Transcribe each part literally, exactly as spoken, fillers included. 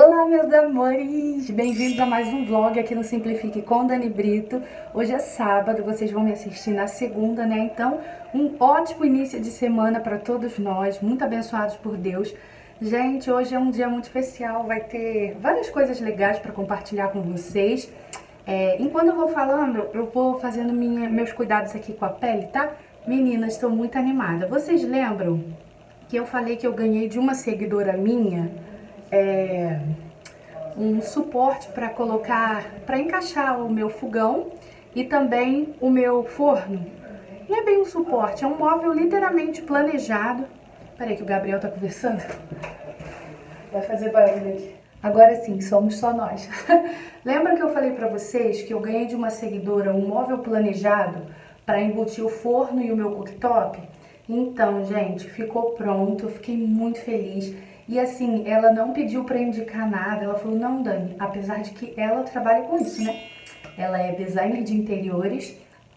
Olá, meus amores! Bem-vindos a mais um vlog aqui no Simplifique com Dani Brito. Hoje é sábado, vocês vão me assistir na segunda, né? Então, um ótimo início de semana para todos nós, muito abençoados por Deus. Gente, hoje é um dia muito especial, vai ter várias coisas legais para compartilhar com vocês. É, enquanto eu vou falando, eu vou fazendo minha, meus cuidados aqui com a pele, tá? Meninas, estou muito animada. Vocês lembram que eu falei que eu ganhei de uma seguidora minha... É, um suporte para colocar, para encaixar o meu fogão e também o meu forno. Não é bem um suporte, é um móvel literalmente planejado. Peraí que o Gabriel tá conversando. Vai fazer barulho aqui. Agora sim, somos só nós. Lembra que eu falei para vocês que eu ganhei de uma seguidora um móvel planejado para embutir o forno e o meu cooktop? Então, gente, ficou pronto, eu fiquei muito feliz. E assim, ela não pediu pra indicar nada, ela falou, não, Dani, apesar de que ela trabalha com isso, né? Ela é designer de interiores,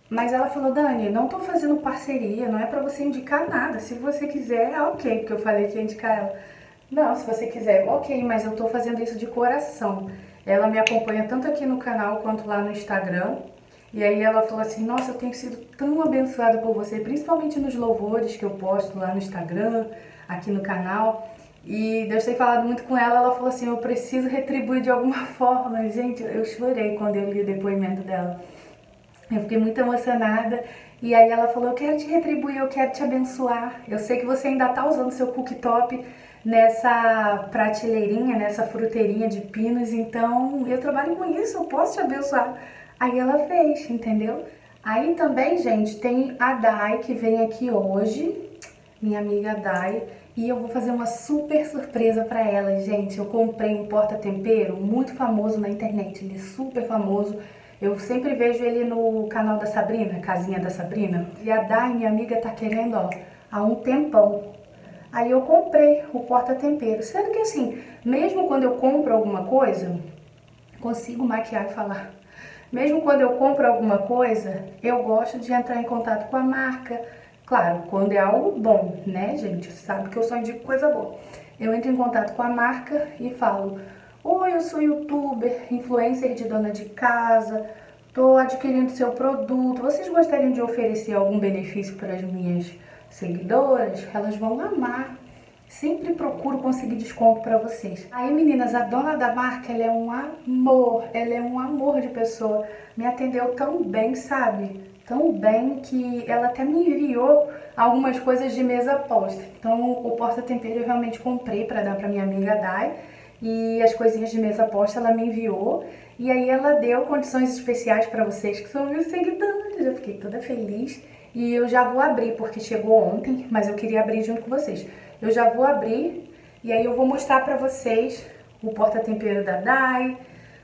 mas ela falou, Dani, não tô fazendo parceria, não é pra você indicar nada, se você quiser, é ok, porque eu falei que ia indicar ela. Não, se você quiser, ok, mas eu tô fazendo isso de coração. Ela me acompanha tanto aqui no canal quanto lá no Instagram, e aí ela falou assim, nossa, eu tenho sido tão abençoada por você, principalmente nos louvores que eu posto lá no Instagram, aqui no canal. E Deus tem falado muito com ela, ela falou assim, eu preciso retribuir de alguma forma. Gente, eu chorei quando eu li o depoimento dela. Eu fiquei muito emocionada. E aí ela falou, eu quero te retribuir, eu quero te abençoar. Eu sei que você ainda tá usando seu cooktop nessa prateleirinha, nessa fruteirinha de pinos. Então, eu trabalho com isso, eu posso te abençoar. Aí ela fez, entendeu? Aí também, gente, tem a Dai que vem aqui hoje. Minha amiga Dai. E eu vou fazer uma super surpresa pra ela, gente. Eu comprei um porta-tempero muito famoso na internet. Ele é super famoso. Eu sempre vejo ele no canal da Sabrina, Casinha da Sabrina. E a Dai, minha amiga, tá querendo, ó, há um tempão. Aí eu comprei o porta-tempero. Sendo que assim, mesmo quando eu compro alguma coisa, consigo maquiar e falar. Mesmo quando eu compro alguma coisa, eu gosto de entrar em contato com a marca. Claro, quando é algo bom, né, gente? Sabe que eu só indico coisa boa. Eu entro em contato com a marca e falo, oi, eu sou youtuber, influencer de dona de casa, tô adquirindo seu produto, vocês gostariam de oferecer algum benefício para as minhas seguidoras? Elas vão amar. Sempre procuro conseguir desconto para vocês. Aí, meninas, a dona da marca, ela é um amor, ela é um amor de pessoa. Me atendeu tão bem, sabe? Tão bem que ela até me enviou algumas coisas de mesa posta. Então, o porta-tempero eu realmente comprei para dar para minha amiga Dai. E as coisinhas de mesa posta ela me enviou. E aí ela deu condições especiais para vocês que são meus seguidores. Eu fiquei toda feliz. E eu já vou abrir, porque chegou ontem, mas eu queria abrir junto com vocês. Eu já vou abrir e aí eu vou mostrar para vocês o porta-tempero da Dai,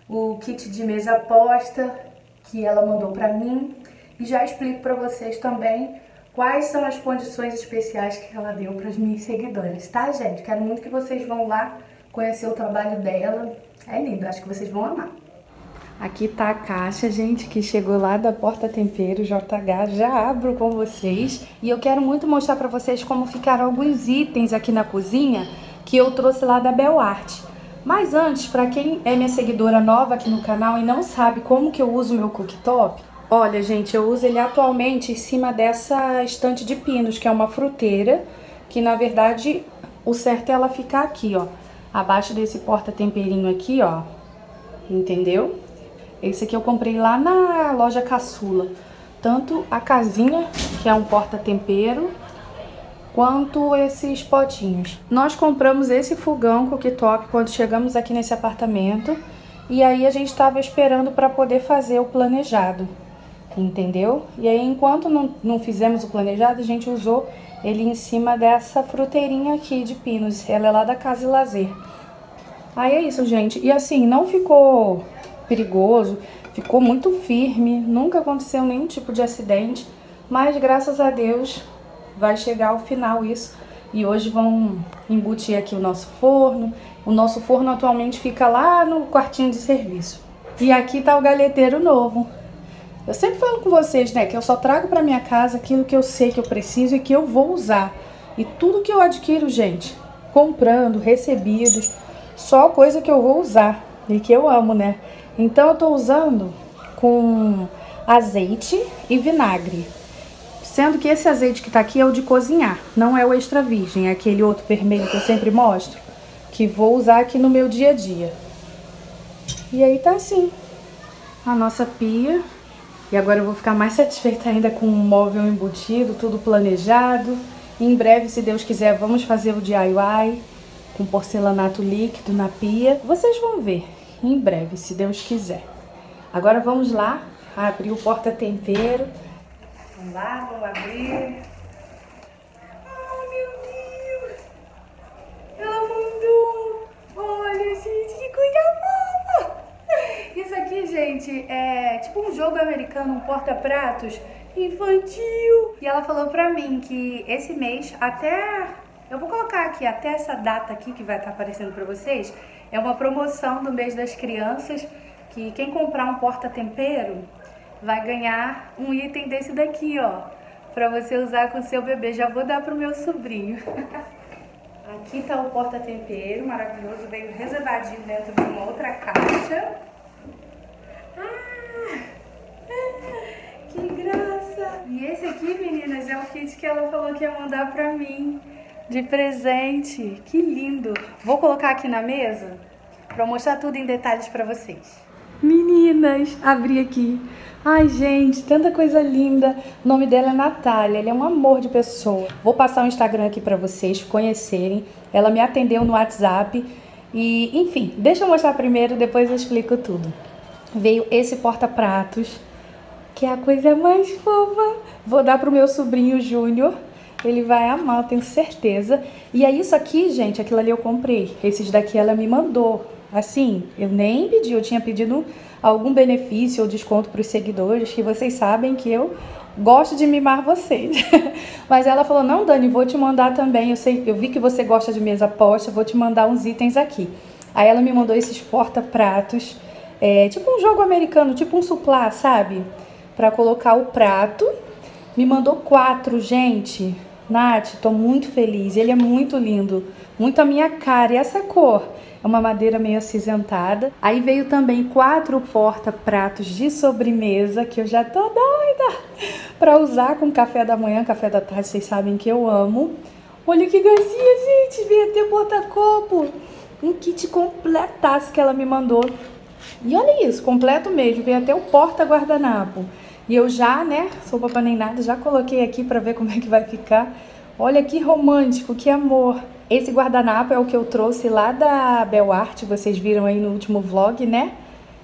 o kit de mesa posta que ela mandou para mim. E já explico para vocês também quais são as condições especiais que ela deu para as minhas seguidoras, tá, gente? Quero muito que vocês vão lá conhecer o trabalho dela. É lindo, acho que vocês vão amar. Aqui tá a caixa, gente, que chegou lá da Porta Tempero, J H. Já abro com vocês. E eu quero muito mostrar para vocês como ficaram alguns itens aqui na cozinha que eu trouxe lá da Bel Arte. Mas antes, para quem é minha seguidora nova aqui no canal e não sabe como que eu uso meu cooktop... Olha, gente, eu uso ele atualmente em cima dessa estante de pinos, que é uma fruteira, que na verdade o certo é ela ficar aqui, ó, abaixo desse porta-temperinho aqui, ó, entendeu? Esse aqui eu comprei lá na loja Caçula, tanto a casinha, que é um porta-tempero, quanto esses potinhos. Nós compramos esse fogão cooktop quando chegamos aqui nesse apartamento, e aí a gente tava esperando para poder fazer o planejado. Entendeu? E aí, enquanto não, não fizemos o planejado, a gente usou ele em cima dessa fruteirinha aqui de pinos. Ela é lá da Casa e Lazer. Aí é isso, gente. E assim, não ficou perigoso, ficou muito firme, nunca aconteceu nenhum tipo de acidente. Mas, graças a Deus, vai chegar ao final isso. E hoje vão embutir aqui o nosso forno. O nosso forno atualmente fica lá no quartinho de serviço. E aqui tá o galheteiro novo. Eu sempre falo com vocês, né, que eu só trago pra minha casa aquilo que eu sei que eu preciso e que eu vou usar. E tudo que eu adquiro, gente, comprando, recebidos, só coisa que eu vou usar e que eu amo, né? Então eu tô usando com azeite e vinagre. Sendo que esse azeite que tá aqui é o de cozinhar, não é o extra virgem, é aquele outro vermelho que eu sempre mostro, que vou usar aqui no meu dia a dia. E aí tá assim a nossa pia. E agora eu vou ficar mais satisfeita ainda com o móvel embutido, tudo planejado. E em breve, se Deus quiser, vamos fazer o D I Y com porcelanato líquido na pia. Vocês vão ver em breve, se Deus quiser. Agora vamos lá abrir o porta-tempero. Vamos lá, vamos abrir. Ah, meu Deus! Ela mandou! Olha, gente, que coisa boa! Isso aqui, gente, é tipo um jogo americano, um porta-pratos infantil. E ela falou pra mim que esse mês, até... eu vou colocar aqui, até essa data aqui que vai estar aparecendo pra vocês, é uma promoção do mês das crianças, que quem comprar um porta-tempero vai ganhar um item desse daqui, ó, pra você usar com o seu bebê. Já vou dar pro meu sobrinho. Aqui tá o porta-tempero maravilhoso, veio reservadinho dentro de uma outra caixa. Ah, que graça! E esse aqui, meninas, é o kit que ela falou que ia mandar pra mim de presente. Que lindo! Vou colocar aqui na mesa pra mostrar tudo em detalhes pra vocês. Meninas, abri aqui. Ai, gente, tanta coisa linda. O nome dela é Natália, ela é um amor de pessoa. Vou passar o Instagram aqui pra vocês conhecerem. Ela me atendeu no WhatsApp. E, enfim, deixa eu mostrar primeiro, depois eu explico tudo. Veio esse porta-pratos, que é a coisa mais fofa. Vou dar pro meu sobrinho Júnior. Ele vai amar, eu tenho certeza. E é isso aqui, gente, aquilo ali eu comprei. Esses daqui ela me mandou. Assim, eu nem pedi, eu tinha pedido algum benefício ou desconto para os seguidores, que vocês sabem que eu gosto de mimar vocês. Mas ela falou, não, Dani, vou te mandar também, eu sei, eu vi que você gosta de mesa posta, vou te mandar uns itens aqui. Aí ela me mandou esses porta-pratos, é, tipo um jogo americano, tipo um suplá, sabe? Para colocar o prato. Me mandou quatro, gente. Nath, tô muito feliz, ele é muito lindo, muito a minha cara. E essa cor? É uma madeira meio acinzentada. Aí veio também quatro porta-pratos de sobremesa, que eu já tô doida pra usar com café da manhã, café da tarde, vocês sabem que eu amo. Olha que gracinha, gente, veio até porta-copo, um kit completaço que ela me mandou. E olha isso, completo mesmo, veio até o porta-guardanapo. E eu já, né, sou boba nem nada, já coloquei aqui pra ver como é que vai ficar. Olha que romântico, que amor. Esse guardanapo é o que eu trouxe lá da Bel Arte, vocês viram aí no último vlog, né?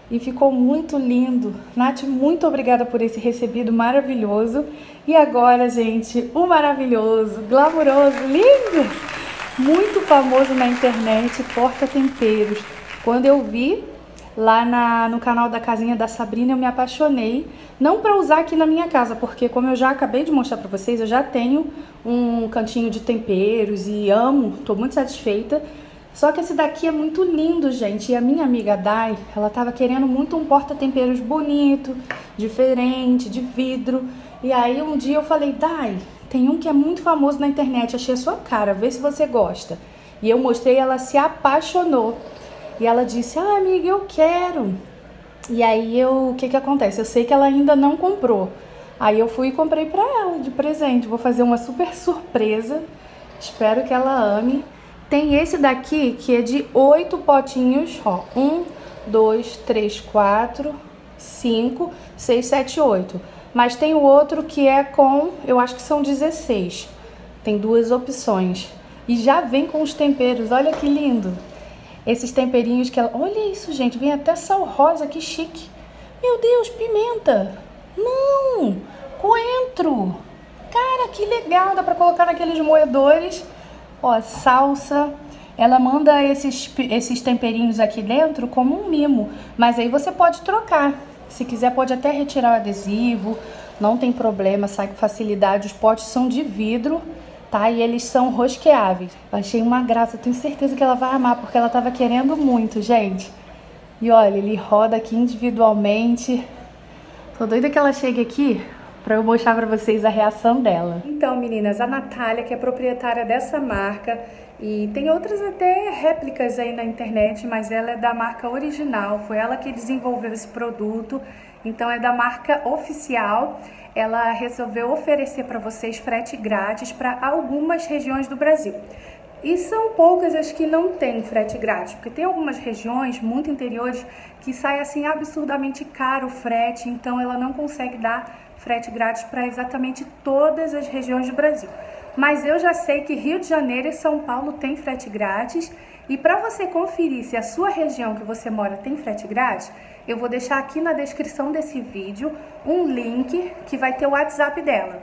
E ficou muito lindo. Nath, muito obrigada por esse recebido maravilhoso. E agora, gente, o maravilhoso, glamouroso, lindo, muito famoso na internet, porta-temperos. Quando eu vi lá na, no canal da Casinha da Sabrina, eu me apaixonei. Não pra usar aqui na minha casa, porque como eu já acabei de mostrar pra vocês, eu já tenho um cantinho de temperos e amo, tô muito satisfeita. Só que esse daqui é muito lindo, gente. E a minha amiga Dai, ela tava querendo muito um porta-temperos bonito, diferente, de vidro. E aí um dia eu falei, Dai, tem um que é muito famoso na internet, achei a sua cara, vê se você gosta. E eu mostrei, ela se apaixonou. E ela disse, ah, amiga, eu quero. E aí, eu, o que que acontece? Eu sei que ela ainda não comprou. Aí eu fui e comprei pra ela de presente. Vou fazer uma super surpresa. Espero que ela ame. Tem esse daqui, que é de oito potinhos. Ó, um, dois, três, quatro, cinco, seis, sete, oito. Mas tem o outro que é com, eu acho que são dezesseis. Tem duas opções. E já vem com os temperos. Olha que lindo. Esses temperinhos que ela... Olha isso, gente. Vem até sal rosa. Que chique. Meu Deus, pimenta. Não. Coentro. Cara, que legal. Dá pra colocar naqueles moedores. Ó, salsa. Ela manda esses, esses temperinhos aqui dentro como um mimo. Mas aí você pode trocar. Se quiser, pode até retirar o adesivo. Não tem problema. Sai com facilidade. Os potes são de vidro. Tá? E eles são rosqueáveis. Eu achei uma graça, eu tenho certeza que ela vai amar, porque ela tava querendo muito, gente. E olha, ele roda aqui individualmente. Tô doida que ela chegue aqui pra eu mostrar pra vocês a reação dela. Então, meninas, a Natália, que é proprietária dessa marca, E tem outras até réplicas aí na internet, mas ela é da marca original, foi ela que desenvolveu esse produto, então é da marca oficial. Ela resolveu oferecer para vocês frete grátis para algumas regiões do Brasil. E são poucas as que não têm frete grátis, porque tem algumas regiões muito interiores que sai assim absurdamente caro o frete, então ela não consegue dar frete grátis para exatamente todas as regiões do Brasil. Mas eu já sei que Rio de Janeiro e São Paulo tem frete grátis, e para você conferir se a sua região que você mora tem frete grátis, eu vou deixar aqui na descrição desse vídeo um link que vai ter o WhatsApp dela.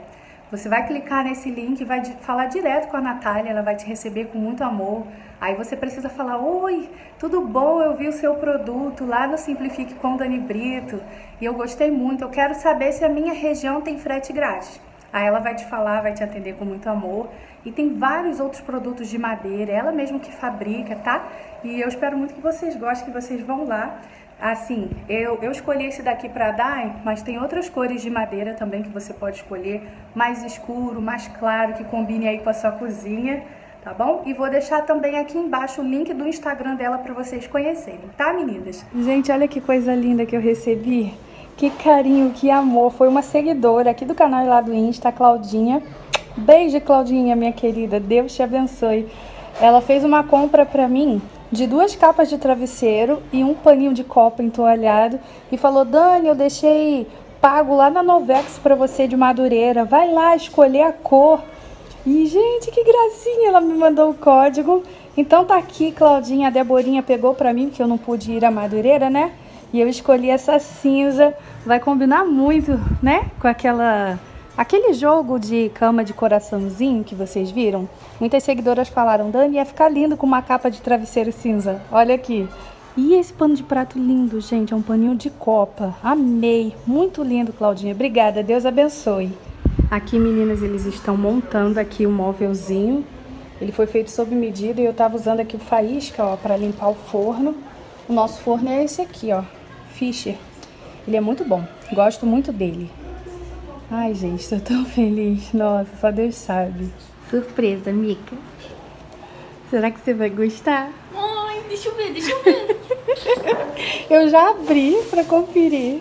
Você vai clicar nesse link, vai falar direto com a Natália, ela vai te receber com muito amor. Aí você precisa falar: oi, tudo bom? Eu vi o seu produto lá no Simplifique com Dani Brito e eu gostei muito, eu quero saber se a minha região tem frete grátis. Aí ela vai te falar, vai te atender com muito amor. E tem vários outros produtos de madeira, ela mesmo que fabrica, tá? E eu espero muito que vocês gostem, que vocês vão lá. Assim, eu, eu escolhi esse daqui pra Dai, mas tem outras cores de madeira também que você pode escolher. Mais escuro, mais claro, que combine aí com a sua cozinha, tá bom? E vou deixar também aqui embaixo o link do Instagram dela pra vocês conhecerem, tá, meninas? Gente, olha que coisa linda que eu recebi. Que carinho, que amor. Foi uma seguidora aqui do canal e lá do Insta, a Claudinha. Beijo, Claudinha, minha querida. Deus te abençoe. Ela fez uma compra pra mim de duas capas de travesseiro e um paninho de copo entoalhado e falou: Dani, eu deixei pago lá na Novex pra você de Madureira, vai lá escolher a cor. E gente, que gracinha, ela me mandou o código. Então tá aqui, Claudinha. A Deborinha pegou pra mim, que eu não pude ir a Madureira, né? E eu escolhi essa cinza, vai combinar muito, né, com aquela... Aquele jogo de cama de coraçãozinho que vocês viram, muitas seguidoras falaram: Dani, ia ficar lindo com uma capa de travesseiro cinza. Olha aqui. E esse pano de prato lindo, gente, é um paninho de copa. Amei. Muito lindo, Claudinha. Obrigada. Deus abençoe. Aqui, meninas, eles estão montando aqui o móvelzinho. Ele foi feito sob medida e eu tava usando aqui o faísca, ó, pra limpar o forno. O nosso forno é esse aqui, ó, Fischer. Ele é muito bom. Gosto muito dele. Ai, gente, tô tão feliz. Nossa, só Deus sabe. Surpresa, Mica. Será que você vai gostar? Ai, deixa eu ver, deixa eu ver. Eu já abri pra conferir.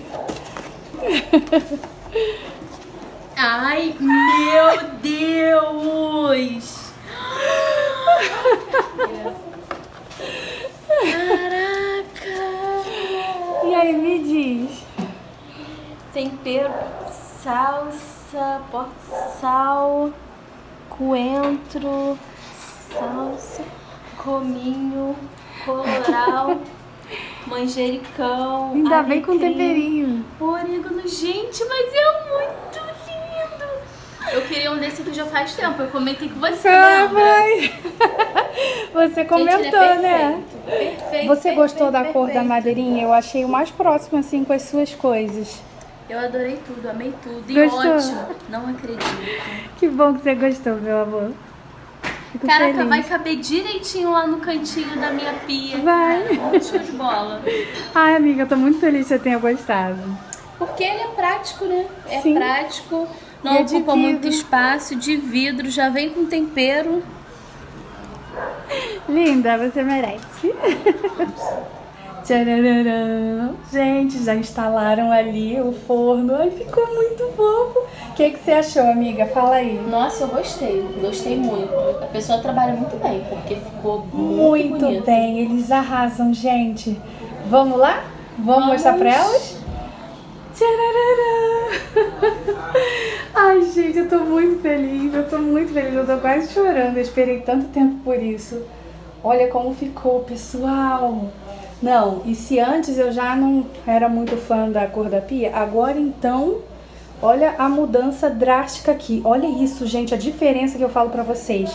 Ai, meu Deus! Caraca! E aí, me diz. Tempero. Salsa, sal, coentro, salsa, cominho, colorau, manjericão. Ainda alecrim, bem com temperinho. Orégano, gente, mas é muito lindo. Eu queria um desse aqui já faz tempo, eu comentei com você. Ah, mas... Você comentou, gente, é perfeito, né? Perfeito, perfeito, você gostou perfeito, da cor perfeito. Da madeirinha? Eu achei o mais próximo, assim, com as suas coisas. Eu adorei tudo, amei tudo. E gostou? Ótimo. Não acredito. Que bom que você gostou, meu amor. Fico Caraca, feliz. Vai caber direitinho lá no cantinho da minha pia. Vai. Cara, show de bola. Ai, amiga, eu tô muito feliz que você tenha gostado. Porque ele é prático, né? É Sim. prático, não é ocupa muito espaço, de vidro, já vem com tempero. Linda, você merece. Tchararã. Gente, já instalaram ali o forno. Ai, ficou muito fofo. O que, que você achou, amiga? Fala aí. Nossa, eu gostei. Gostei muito. A pessoa trabalha muito bem, porque ficou muito bonito. Muito bem. Eles arrasam, gente. Vamos lá? Vamos, Vamos. mostrar pra elas? Tchararã. Ai, gente, eu tô muito feliz. Eu tô muito feliz. Eu tô quase chorando. Eu esperei tanto tempo por isso. Olha como ficou, pessoal. Não, e se antes eu já não era muito fã da cor da pia, agora então, olha a mudança drástica aqui. Olha isso, gente, a diferença que eu falo pra vocês.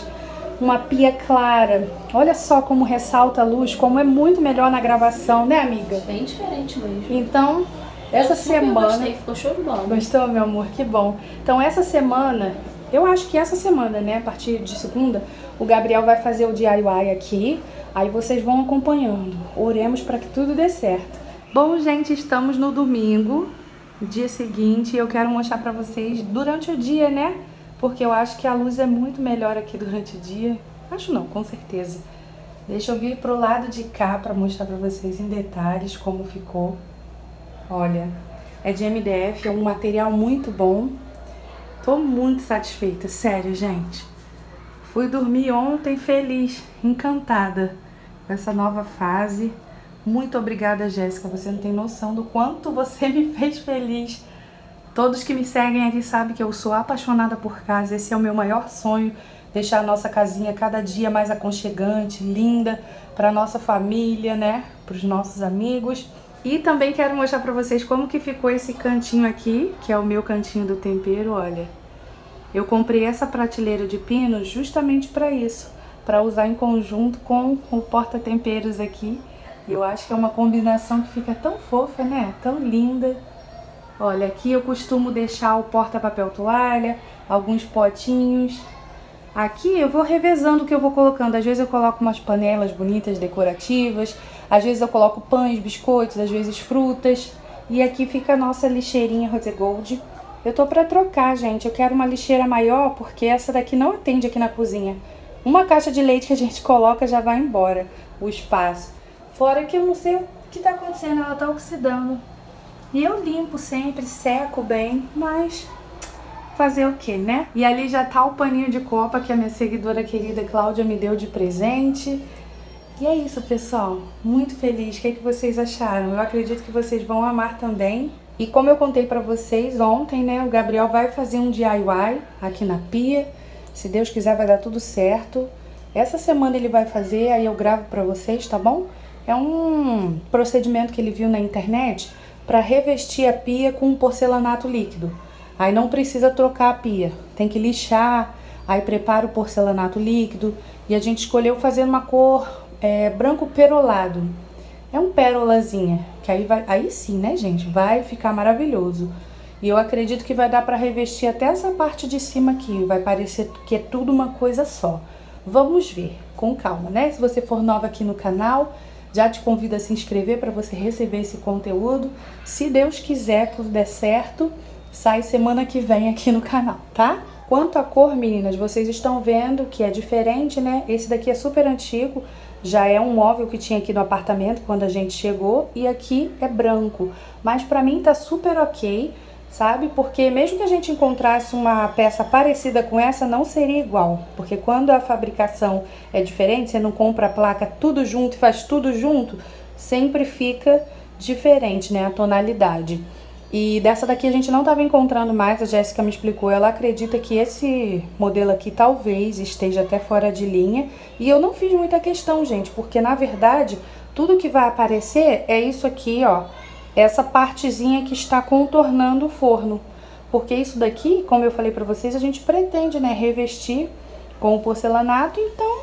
Uma pia clara. Olha só como ressalta a luz, como é muito melhor na gravação, né, amiga? Bem diferente mesmo. Então, essa eu semana... Gostei, ficou show de bola. Gostou, meu amor? Que bom. Então, essa semana... Eu acho que essa semana, né, a partir de segunda, o Gabriel vai fazer o D I Y aqui, aí vocês vão acompanhando. Oremos para que tudo dê certo. Bom, gente, estamos no domingo, dia seguinte, eu quero mostrar para vocês durante o dia, né, porque eu acho que a luz é muito melhor aqui durante o dia. Acho não, com certeza. Deixa eu vir pro lado de cá pra mostrar pra vocês em detalhes como ficou. Olha, é de M D F, é um material muito bom. Tô muito satisfeita, sério, gente. Fui dormir ontem feliz, encantada com essa nova fase. Muito obrigada, Jéssica. Você não tem noção do quanto você me fez feliz. Todos que me seguem aqui sabem que eu sou apaixonada por casa. Esse é o meu maior sonho. Deixar a nossa casinha cada dia mais aconchegante, linda, para nossa família, né? Para os nossos amigos. E também quero mostrar para vocês como que ficou esse cantinho aqui, que é o meu cantinho do tempero, olha. Eu comprei essa prateleira de pino justamente para isso, para usar em conjunto com o porta-temperos aqui. Eu acho que é uma combinação que fica tão fofa, né? Tão linda. Olha, aqui eu costumo deixar o porta-papel toalha, alguns potinhos. Aqui eu vou revezando o que eu vou colocando. Às vezes eu coloco umas panelas bonitas, decorativas. Às vezes eu coloco pães, biscoitos, às vezes frutas. E aqui fica a nossa lixeirinha Rose Gold. Eu tô pra trocar, gente. Eu quero uma lixeira maior, porque essa daqui não atende aqui na cozinha. Uma caixa de leite que a gente coloca já vai embora o espaço. Fora que eu não sei o que tá acontecendo, ela tá oxidando. E eu limpo sempre, seco bem, mas fazer o que, né? E ali já tá o paninho de copa que a minha seguidora querida Cláudia me deu de presente. E é isso, pessoal. Muito feliz. O que é que vocês acharam? Eu acredito que vocês vão amar também. E como eu contei pra vocês ontem, né? O Gabriel vai fazer um D I Y aqui na pia. Se Deus quiser, vai dar tudo certo. Essa semana ele vai fazer, aí eu gravo pra vocês, tá bom? É um procedimento que ele viu na internet para revestir a pia com porcelanato líquido. Aí não precisa trocar a pia, tem que lixar, aí prepara o porcelanato líquido. E a gente escolheu fazer uma cor é, branco perolado. É um pérolazinha, que aí, vai, aí sim, né, gente? Vai ficar maravilhoso. E eu acredito que vai dar para revestir até essa parte de cima aqui. Vai parecer que é tudo uma coisa só. Vamos ver, com calma, né? Se você for nova aqui no canal, já te convido a se inscrever para você receber esse conteúdo. Se Deus quiser, tudo der certo, sai semana que vem aqui no canal, tá? Quanto à cor, meninas, vocês estão vendo que é diferente, né? Esse daqui é super antigo, já é um móvel que tinha aqui no apartamento quando a gente chegou. E aqui é branco, mas pra mim tá super ok, sabe? Porque mesmo que a gente encontrasse uma peça parecida com essa, não seria igual. Porque quando a fabricação é diferente, você não compra a placa tudo junto e faz tudo junto, sempre fica diferente, né? A tonalidade. E dessa daqui a gente não estava encontrando mais, a Jéssica me explicou, ela acredita que esse modelo aqui talvez esteja até fora de linha. E eu não fiz muita questão, gente, porque na verdade tudo que vai aparecer é isso aqui, ó. Essa partezinha que está contornando o forno. Porque isso daqui, como eu falei pra vocês, a gente pretende, né, revestir com o porcelanato. Então,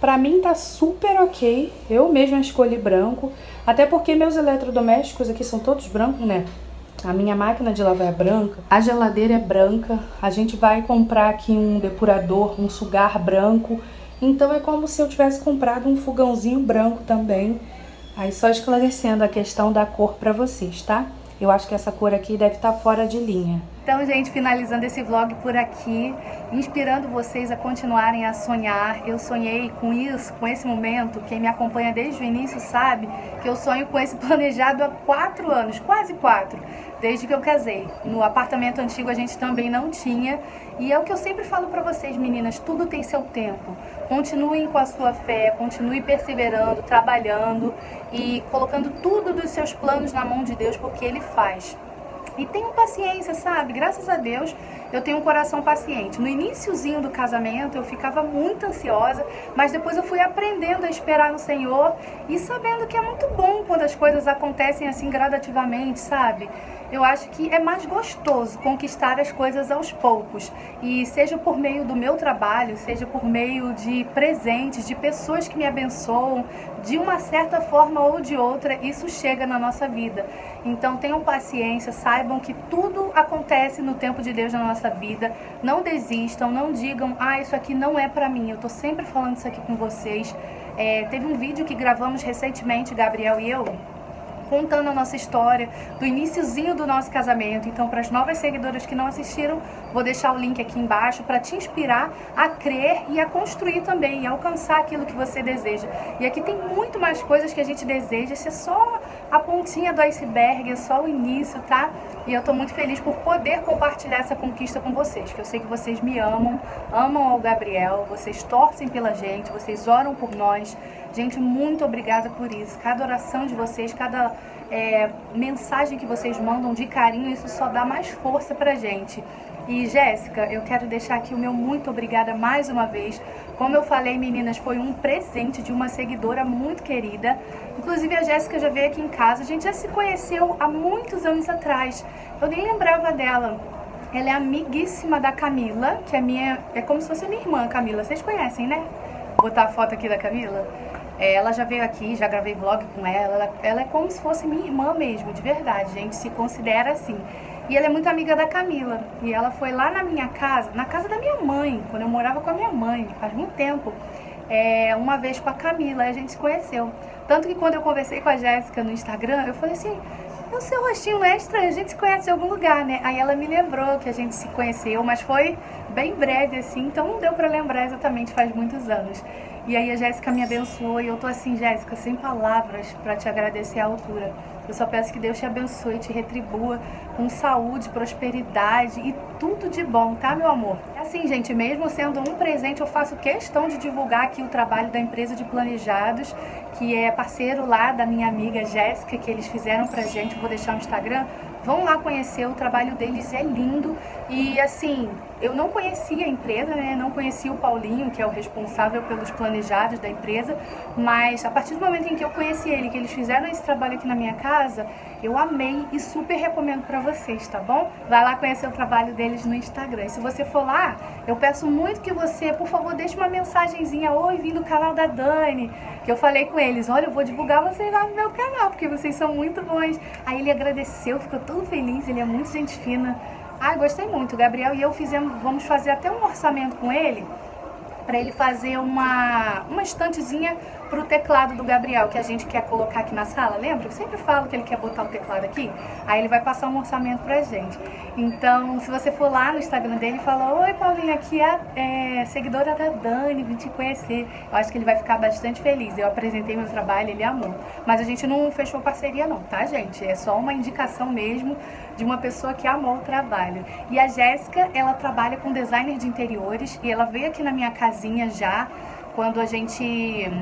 pra mim tá super ok. Eu mesma escolhi branco. Até porque meus eletrodomésticos aqui são todos brancos, né? A minha máquina de lavar é branca, a geladeira é branca, a gente vai comprar aqui um depurador, um sugar branco. Então é como se eu tivesse comprado um fogãozinho branco também. Aí só esclarecendo a questão da cor pra vocês, tá? Eu acho que essa cor aqui deve estar fora de linha. Então, gente, finalizando esse vlog por aqui, inspirando vocês a continuarem a sonhar. Eu sonhei com isso, com esse momento. Quem me acompanha desde o início sabe que eu sonho com esse planejado há quatro anos, quase quatro, desde que eu casei. No apartamento antigo a gente também não tinha. E é o que eu sempre falo pra vocês, meninas, tudo tem seu tempo. Continuem com a sua fé, continue perseverando, trabalhando e colocando tudo dos seus planos na mão de Deus, porque Ele faz. E tenham paciência, sabe? Graças a Deus eu tenho um coração paciente. No iniciozinho do casamento eu ficava muito ansiosa, mas depois eu fui aprendendo a esperar no Senhor e sabendo que é muito bom quando as coisas acontecem assim gradativamente, sabe? Eu acho que é mais gostoso conquistar as coisas aos poucos. E seja por meio do meu trabalho, seja por meio de presentes, de pessoas que me abençoam, de uma certa forma ou de outra, isso chega na nossa vida. Então tenham paciência, saibam Saibam que tudo acontece no tempo de Deus na nossa vida. Não desistam, não digam, ah, isso aqui não é pra mim. Eu tô sempre falando isso aqui com vocês. É, teve um vídeo que gravamos recentemente, Gabriel e eu, contando a nossa história, do iniciozinho do nosso casamento. Então, para as novas seguidoras que não assistiram, vou deixar o link aqui embaixo para te inspirar a crer e a construir também, e alcançar aquilo que você deseja. E aqui tem muito mais coisas que a gente deseja, isso é só a pontinha do iceberg, é só o início, tá? E eu tô muito feliz por poder compartilhar essa conquista com vocês, que eu sei que vocês me amam, amam o Gabriel, vocês torcem pela gente, vocês oram por nós. Gente, muito obrigada por isso. Cada oração de vocês, cada é, mensagem que vocês mandam de carinho, isso só dá mais força pra gente. E Jéssica, eu quero deixar aqui o meu muito obrigada mais uma vez. Como eu falei, meninas, foi um presente de uma seguidora muito querida. Inclusive a Jéssica já veio aqui em casa, a gente já se conheceu há muitos anos atrás. Eu nem lembrava dela. Ela é amiguíssima da Camila, que é minha, é como se fosse minha irmã, Camila. Vocês conhecem, né? Vou botar a foto aqui da Camila. Ela já veio aqui, já gravei vlog com ela. ela, ela é como se fosse minha irmã mesmo, de verdade, gente, se considera assim. E ela é muito amiga da Camila, e ela foi lá na minha casa, na casa da minha mãe, quando eu morava com a minha mãe, faz muito tempo, é, uma vez com a Camila, a gente se conheceu. Tanto que quando eu conversei com a Jéssica no Instagram, eu falei assim, o seu rostinho não é estranho, a gente se conhece de algum lugar, né? Aí ela me lembrou que a gente se conheceu, mas foi bem breve assim, então não deu pra lembrar exatamente, faz muitos anos. E aí a Jéssica me abençoou e eu tô assim, Jéssica, sem palavras pra te agradecer à altura. Eu só peço que Deus te abençoe, te retribua com saúde, prosperidade e tudo de bom, tá, meu amor? Assim, gente, mesmo sendo um presente, eu faço questão de divulgar aqui o trabalho da empresa de planejados, que é parceiro lá da minha amiga Jéssica, que eles fizeram pra gente, eu vou deixar no Instagram. Vão lá conhecer, o trabalho deles é lindo. E assim, eu não conhecia a empresa, né? Não conhecia o Paulinho, que é o responsável pelos planejados da empresa, mas a partir do momento em que eu conheci ele, que eles fizeram esse trabalho aqui na minha casa, eu amei e super recomendo pra vocês, tá bom? Vai lá conhecer o trabalho deles no Instagram. E se você for lá, eu peço muito que você, por favor, deixe uma mensagenzinha, oi, vim do canal da Dani, que eu falei com eles, olha, eu vou divulgar vocês lá no meu canal, porque vocês são muito bons. Aí ele agradeceu, ficou todo feliz, ele é muito gente fina. Ah, gostei muito, o Gabriel e eu fizemos, vamos fazer até um orçamento com ele, para ele fazer uma, uma estantezinha para o teclado do Gabriel, que a gente quer colocar aqui na sala, lembra? Eu sempre falo que ele quer botar o teclado aqui, aí ele vai passar um orçamento pra gente. Então, se você for lá no Instagram dele e falar, oi Paulinho, aqui é, é seguidora da Dani, vim te conhecer, eu acho que ele vai ficar bastante feliz. Eu apresentei meu trabalho, ele amou. Mas a gente não fechou parceria não, tá gente? É só uma indicação mesmo de uma pessoa que amou o trabalho. E a Jéssica, ela trabalha com designer de interiores e ela veio aqui na minha casa já, quando a gente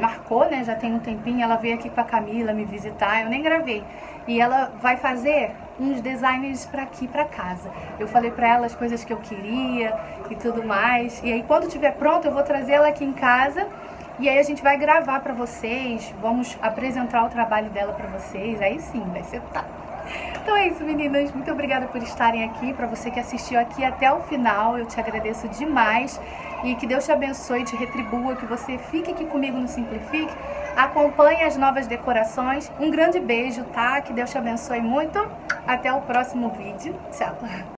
marcou, né, já tem um tempinho, ela veio aqui com a Camila me visitar, eu nem gravei, e ela vai fazer uns designs pra aqui, pra casa. Eu falei pra ela as coisas que eu queria e tudo mais, e aí quando tiver pronto eu vou trazer ela aqui em casa, e aí a gente vai gravar pra vocês, vamos apresentar o trabalho dela pra vocês, aí sim, vai ser tá. Então é isso, meninas, muito obrigada por estarem aqui, pra você que assistiu aqui até o final, eu te agradeço demais e que Deus te abençoe, te retribua, que você fique aqui comigo no Simplifique, acompanhe as novas decorações, um grande beijo, tá? Que Deus te abençoe muito, até o próximo vídeo, tchau!